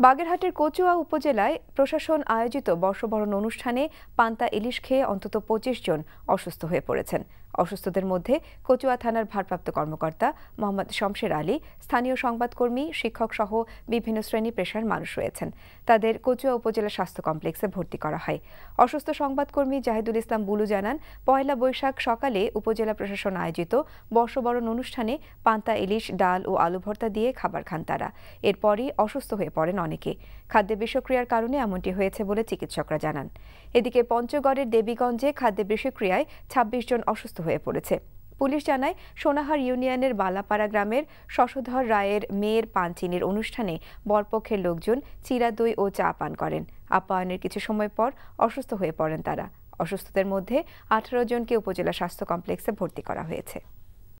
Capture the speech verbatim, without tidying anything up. बागेरहाटेर कोचुआ उपजेलाय प्रशासन आयोजित बर्षबरण अनुष्ठाने पांता इलिश खेये अंतत पचिश जन असुस्थ हये पड़ेछेन। असुस्थदेर मध्ये कोचुआ थानार भारप्राप्त कर्मकर्ता मोहम्मद शमशेर आली, स्थानीय संबादकर्मी, शिक्षक सह विभिन्न श्रेणी पेशार मानुष रयेछेन। तादेर कोचुआ उपजेला स्वास्थ्य कमप्लेक्से भर्ती करा हय। असुस्थ संबादकर्मी जाहिदुल इस्लाम बुलू जानान, पहेला बैशाख सकाले उपजेला प्रशासन आयोजित बर्षबरण अनुष्ठाने पांता इलिश, डाल और आलू भर्ता दिए खाबार खान तारा। एरपरই असुस्थ हये पड़ेन। खाद्य विषक्रियार कारणे एमनटी हयेছে বলে চিকিৎসকরা জানান। এদিকে পঞ্চগড়ের দেবীগঞ্জে খাদ্য বিষক্রিয়ায় ছাব্বিশ জন অসুস্থ হয়ে পড়েছে। পুলিশ জানায়, সোনাহার ইউনিয়নের বালাপাড়া গ্রামের শশধর রায়ের মেয়ের পানচিনির অনুষ্ঠানে বরপক্ষের লোকজন চিরা দই ও চা পান করেন। আপ্যায়নের কিছু সময় পর অসুস্থ হয়ে পড়েন তারা। অসুস্থদের মধ্যে আঠারো জনকে উপজেলা স্বাস্থ্য কমপ্লেক্সে ভর্তি করা হয়েছে।